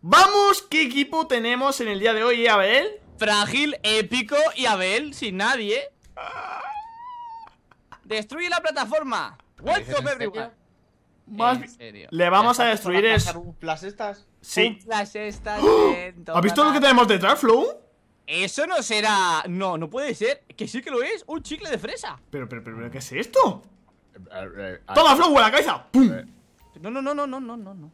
Vamos, ¿qué equipo tenemos en el día de hoy, Abeel? Frágil, épico y Abeel, sin nadie. Destruye la plataforma. Welcome everyone. ¿En serio? Le vamos a destruir eso. ¿Un flash estas? Sí. Un flash estas. ¿Has visto lo que tenemos detrás, Flow? Eso no será. No, no puede ser. Que sí que lo es. Un chicle de fresa. Pero, ¿qué es esto? Toma, Flow, a la cabeza. ¡Pum! No.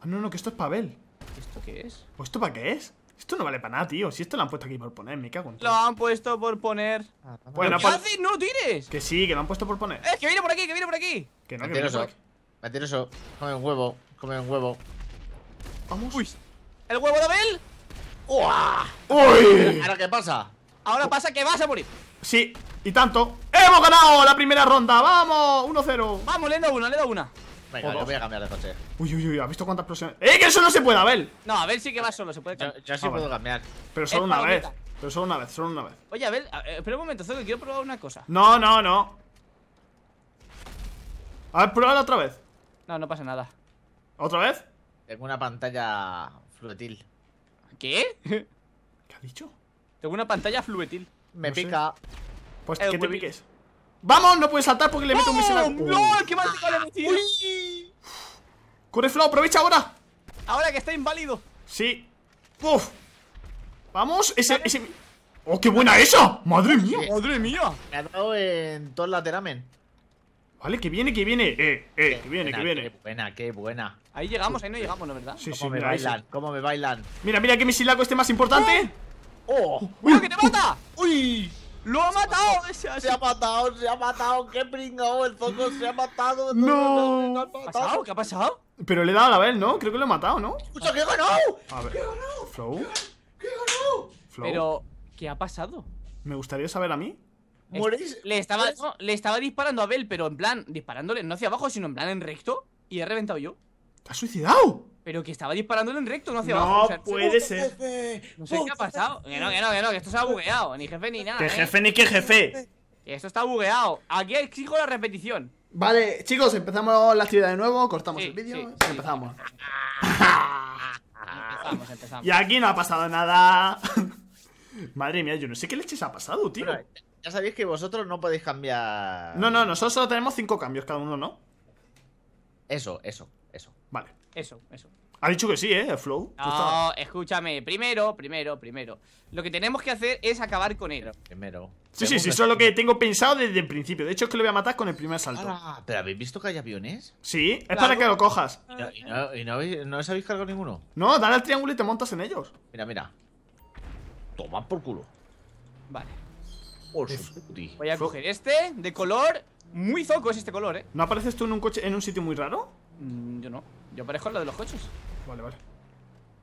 Ah, no, que esto es Abeel. ¿Esto qué es? ¿Pues esto para qué es? Esto no vale para nada, tío. Si esto lo han puesto aquí por poner, me cago en todo. Lo han puesto por poner. Bueno, ¿qué haces? ¡No lo tires! Que sí, que lo han puesto por poner. ¡Es que viene por aquí, que viene por aquí! Que no, que viene por aquí. Mentiroso. Come un huevo, come un huevo. Vamos. Uy. ¿El huevo de Abeel? ¡Uah! ¡Uy! ¿Ahora qué pasa? Ahora pasa que vas a morir. Sí, y tanto. ¡Hemos ganado la primera ronda! ¡Vamos! 1-0. Vamos, le he dado una, le he dado una. Venga, yo voy a cambiar de coche. Uy, ¿has visto cuántas personas? ¡Eh, que eso no se puede, Abeel! No, Abeel sí que va solo, se puede cambiar. Yo sí puedo cambiar. Pero solo una vez. Pero solo una vez, solo una vez. Oye, Abeel, espera un momento, Zoko, quiero probar una cosa. No. A ver, pruébala otra vez. No pasa nada. ¿Otra vez? Tengo una pantalla fluetil. ¿Qué? ¿Qué ha dicho? Tengo una pantalla fluetil. Me pica. Pues que te piques. ¡Vamos! No puedes saltar porque le meto un misil a... ¡No! ¡Qué mal te cae el misil! ¡Uy! ¡Corre, Flow! ¡Aprovecha ahora! Ahora que está inválido. Sí. ¡Uf! ¡Vamos! Ese... ¡Oh, qué buena esa! ¡Madre mía! ¡Madre mía! Me ha dado en todo el lateramen. Vale, que viene, que viene. Que viene. Qué buena, qué buena. Ahí llegamos, ahí no llegamos, ¿no? ¿Verdad? Sí, ¿cómo me bailan? Sí. ¿Cómo me bailan? Mira, qué misilaco este más importante. ¡Oh! ¡Uy, que te mata! ¡Uy! ¡Lo ha matado! Se ha matado. ¡Qué pringao! El Zoko se ha matado. ¡No! ¿Qué ha pasado? Pero le he dado a la vez, ¿no? Creo que lo he matado, ¿no? ¡Escucha, que he ganado! A ver. ¿Flow? ¿Qué he ganado? Pero, ¿qué ha pasado? Me gustaría saber a mí. Le estaba disparando a Abeel, pero en plan, disparándole no hacia abajo, sino en plan en recto. Y he reventado yo. ¿Te has suicidado? Pero que estaba disparándole en recto, no hacia abajo. No, o sea, puede ser. No sé qué ha pasado. Que no, que esto se ha bugueado. Ni jefe ni nada. Que jefe ni que jefe. Que esto está bugueado. Aquí exijo la repetición. Vale, chicos, empezamos la actividad de nuevo. Cortamos el vídeo y empezamos. Y aquí no ha pasado nada. Madre mía, yo no sé qué leches ha pasado, tío. Pero, ya sabéis que vosotros no podéis cambiar. No, nosotros solo tenemos 5 cambios cada uno, ¿no? Eso. Vale. Eso. Ha dicho que sí, ¿eh? Flow. No, escúchame. Primero. Lo que tenemos que hacer es acabar con él. Primero. Sí, eso es lo que tengo pensado desde el principio. De hecho, es que lo voy a matar con el primer salto. ¿Pero habéis visto que hay aviones? Sí, es para que lo cojas. ¿Y no os habéis cargado ninguno? No, dale al triángulo y te montas en ellos. Mira. Toma por culo. Vale. Voy a coger este, de color muy Zoko es este color, ¿eh? ¿No apareces tú en un coche, en un sitio muy raro? Yo no, yo aparezco en lo de los coches. Vale. ¡Uhú!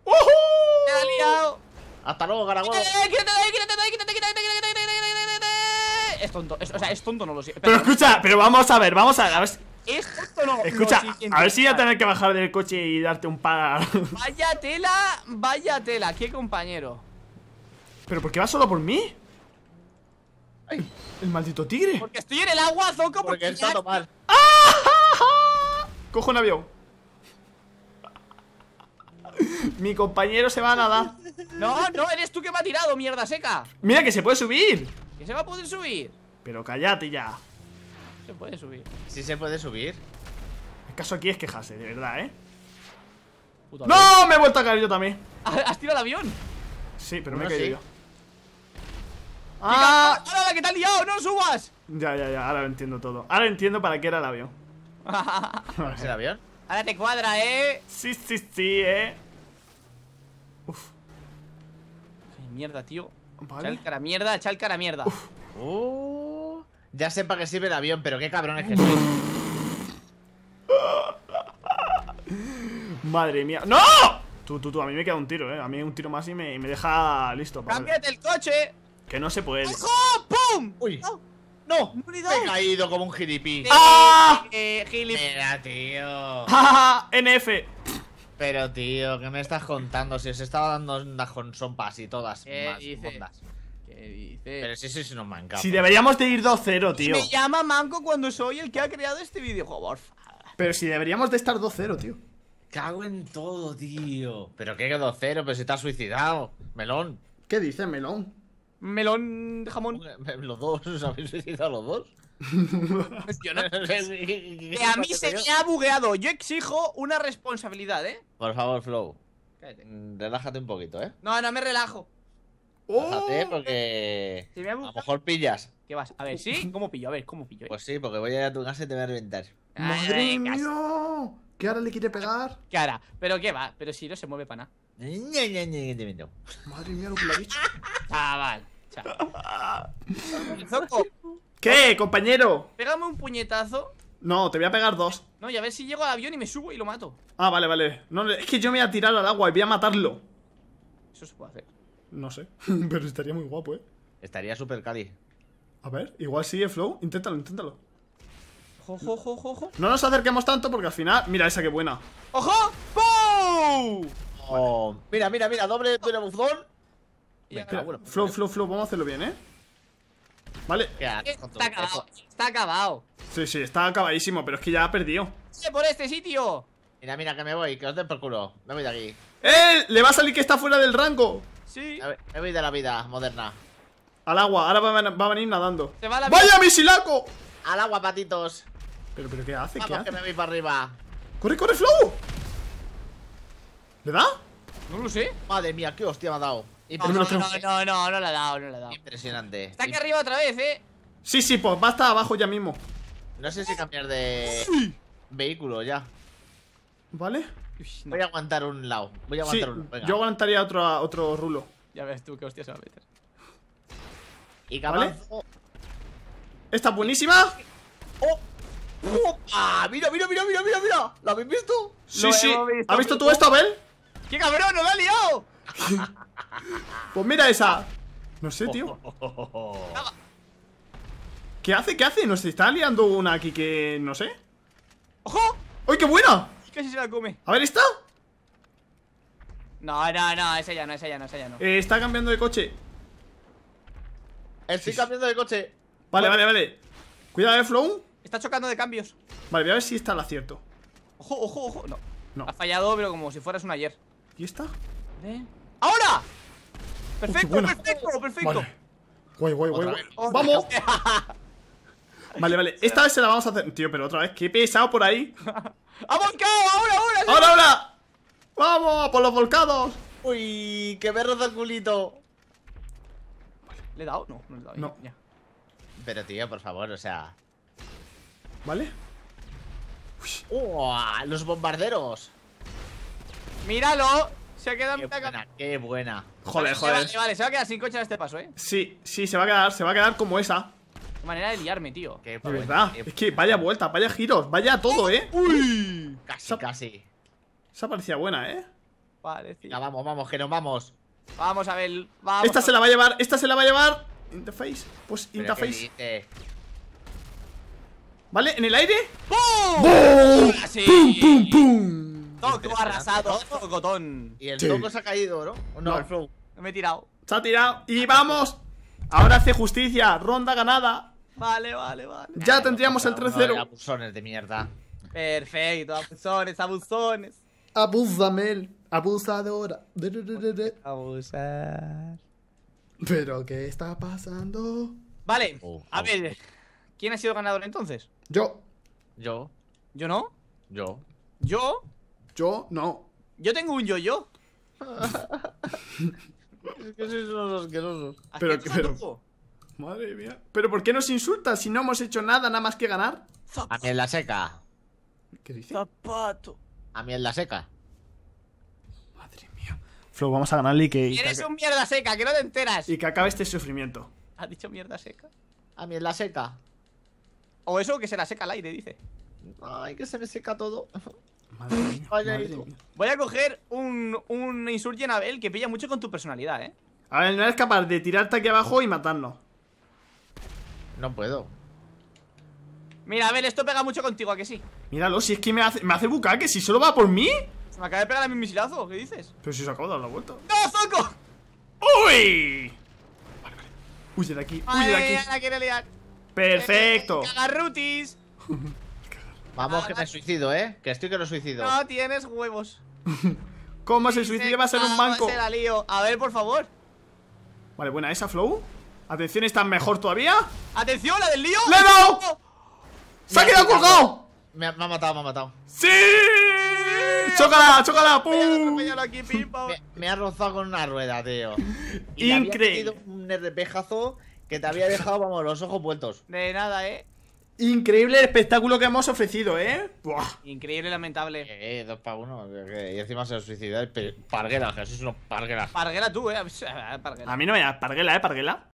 ¡Me ha liado! ¡Hasta luego, Garagol! ¡Quítate! Es tonto, es tonto, no lo sé. Pero escucha, pero vamos a ver si... Es tonto, no. Escucha, a ver si voy a tener que bajar del coche y darte un par. Vaya tela, qué compañero. ¿Pero por qué vas solo por mí? Ay, el maldito tigre. Porque estoy en el agua, Zoko. Porque él está mal. Cojo un avión. Mi compañero se va a nadar. No, eres tú que me ha tirado, mierda seca. Mira que se puede subir. Que se va a poder subir. Pero cállate ya. Se puede subir. Sí se puede subir. El caso aquí es quejarse, de verdad, ¿eh? Puta ¡no! Avión. Me he vuelto a caer yo también. ¿Has tirado el avión? Sí, pero me he caído yo. ¡Ah! ¡Ahora que te has liado! ¡No subas! Ya, ahora lo entiendo todo. Ahora entiendo para qué era el avión. ¿Es el avión? Ahora te cuadra, ¿eh? Sí, ¡uf! ¡Qué mierda, tío! Vale. ¡Echa el cara mierda! Uf. Ya sé para qué sirve el avión, pero qué cabrón es que soy. ¡Madre mía! ¡No! Tú, a mí me queda un tiro, ¿eh? A mí un tiro más y me deja listo. ¡Cámbiate el coche! Que no se puede. ¡Oh, pum! ¡Uy! ¡No! ¡Me he caído como un gilipí! ¡Ah! Mira, tío. ¡Ja, NF! Pero, tío, ¿qué me estás contando? Si os estaba dando unas con sompas y todas. ¿Qué dices? Pero si nos manca. Si deberíamos de ir 2-0, tío. Me llama manco cuando soy el que ha creado este videojuego. Pero si deberíamos de estar 2-0, tío. cago en todo, tío. Pero que quedó cero, pero si te has suicidado, Melón. ¿Qué dices, Melón? Melón, jamón. Los dos, ¿os habéis suicidado los dos? Yo no. Que a mí se me ha bugueado. Yo exijo una responsabilidad, ¿eh? Por favor, Flow. Cállate. Relájate un poquito, ¿eh? No, no me relajo. Relájate porque a lo mejor pillas. ¿Qué vas? A ver, ¿sí? ¿Cómo pillo? A ver, ¿cómo pillo? Pues sí, porque voy a ir a tu casa y te voy a reventar. ¡Madre mía! ¿Qué ahora le quiere pegar? ¿Qué hará? ¿Pero qué va? Pero si no se mueve para nada. Madre mía, lo que le ha dicho. Chaval, chaval. Zoko. ¿Qué, compañero? Pégame un puñetazo. No, te voy a pegar dos. No, y a ver si llego al avión y me subo y lo mato. Ah, vale, vale. No, es que yo me voy a tirar al agua y voy a matarlo. Eso se puede hacer. No sé, pero estaría muy guapo, ¿eh? Estaría súper cali. A ver, igual sigue Flow. Inténtalo, inténtalo. Ojo, ojo, ojo, ojo. No nos acerquemos tanto porque al final... Mira esa que buena. ¡Ojo! ¡Pum! Oh, vale. Mira, mira, mira. Doble buzón. Flow, Flow, Flow. Vamos a hacerlo bien, ¿eh? Vale. Está acabado. Está acabado. Sí, sí. Está acabadísimo. Pero es que ya ha perdido. ¡Por este sitio! Mira, mira, que me voy. Que os den por culo. Me voy de aquí. ¡Eh! Le va a salir que está fuera del rango. Sí. Me voy de la vida moderna. Al agua. Ahora va a venir nadando. Se va a la... ¡Vaya misilaco! Al agua, patitos. Pero ¿qué hace? Vamos, que me voy para arriba. ¡Corre, corre, Flow! ¿Le da? No lo sé. Madre mía, qué hostia me ha dado. No le ha dado, no le ha dado. Impresionante. Está aquí arriba otra vez, ¿eh? Sí, sí, pues va hasta abajo ya mismo. No sé si cambiar de vehículo ya. ¿Vale? Voy a aguantar un lado. Voy a aguantar uno. Venga. Yo aguantaría otro rulo. Ya ves tú qué hostia se va a meter. Y cabanzo. ¿Vale? Esta es buenísima. ¡Oh! ¡Oh! ¡Ah! ¡Mira, mira, mira, mira, mira, mira! ¿La habéis visto? Sí, sí. ¿Has visto tú esto, Abel? ¡Qué cabrón! ¡No la ha liado! Pues mira esa. No sé, tío. ¿Qué hace? ¿Qué hace? Nos está liando una aquí que... no sé. ¡Ojo! ¡Ay, qué buena! Casi se la come. A ver, ¿esta? No, no, no. Esa ya no, esa ya no, esa ya no. Está cambiando de coche. Estoy cambiando de coche. Vale, vale, vale. Cuidado, Flow. Está chocando de cambios. Vale, voy a ver si está el acierto. Ojo, ojo, ojo. No, no. Ha fallado, pero como si fueras un ayer. ¿Y esta? ¿Eh? ¡Ahora! Perfecto, perfecto, perfecto. Vale. Guay, guay, guay, guay. ¡Vamos! Vale, vale. Esta vez se la vamos a hacer. Tío, pero otra vez. ¡Qué pesado por ahí! ¡Ha volcado! ¡Ahora, ahora! ¡Ahora, ahora! ¡Vamos! ¡Por los volcados! ¡Uy! ¡Que me roza el culito! Vale. ¿Le he dado? No, no le he dado. No. Ya. Pero tío, por favor, o sea... ¿Vale? ¡Los bombarderos! ¡Míralo! Se ha quedado... ¡Qué buena! ¡Qué buena! ¡Joder, joder! Vale, se va a quedar sin coche a este paso, ¿eh? Sí, sí, se va a quedar como esa. Qué manera de liarme, tío. De verdad, es que vaya vuelta, vaya giros, vaya todo, ¿eh? ¡Uy! Casi, casi. Esa parecía buena, ¿eh? Parecía. Vamos, vamos, que nos vamos. Vamos, a ver, vamos. Esta se la va a llevar, esta se la va a llevar. Interface, pues interface. Vale, en el aire. ¡Bum! ¡Bum! ¡Pum, pum, pum! Zoko arrasado, Zocotón. Y el Zoko se ha caído, ¿no? ¿O no? No, el Flow. Me he tirado. Se ha tirado. Y vamos. Ahora hace justicia. Ronda ganada. Vale, vale, vale. Ya tendríamos el 3-0. Abusones de mierda. Perfecto, abusones, abusones. Abúsame él. Abusadora. Abusar. ¿Pero qué está pasando? Vale, a ver. ¿Quién ha sido ganador entonces? Yo. Yo. ¿Yo no? Yo. ¿Yo? Yo no. Yo tengo un yo-yo. Es que sois unos asquerosos. Pero... Madre mía. ¿Pero por qué nos insultas si no hemos hecho nada más que ganar? A mí en la seca. ¿Qué dices? Zapato. A mí en la seca. Madre mía. Flow, vamos a ganarle y que... Eres un mierda seca, que no te enteras. Y que acabe este sufrimiento. ¿Has dicho mierda seca? A mí en la seca. O eso, que se la seca al aire, dice. Ay, que se me seca todo. Madre mía, vaya, madre mía. Voy a coger un Insurgent, Abel, que pilla mucho con tu personalidad, ¿eh? A ver, no eres capaz de tirarte aquí abajo y matarnos. No puedo. Mira, Abel, esto pega mucho contigo, ¿a que sí? Míralo, si es que me hace bucaque, si solo va por mí. Se me acaba de pegar a mi misilazo, ¿qué dices? Pero si se acaba de dar la vuelta. ¡No, Zoko! ¡Uy! Vale, vale. Huye de aquí, huye de aquí. Perfecto. Cagarrutis. Vamos, que me suicido, que estoy que lo suicido. No tienes huevos. ¿Cómo se suicida? Va a ser un manco. Se la lío. A ver, por favor. Vale, buena esa, Flow. Atención, está mejor todavía. Atención, la del lío. ¡Le he dado! ¡Se ha quedado colgado! Me ha matado, me ha matado. ¡Sí! ¡Chócala, chócala! ¡Pum! Me ha rozado con una rueda, tío. Y increíble. Un nervejazo que te había dejado, vamos, los ojos vueltos. De nada, Increíble el espectáculo que hemos ofrecido, Buah. Increíble, lamentable. 2 para 1. Y encima se suicida. Parguela, Jesús, no, parguela. Parguela tú, Parguela. A mí no me da parguela, Parguela.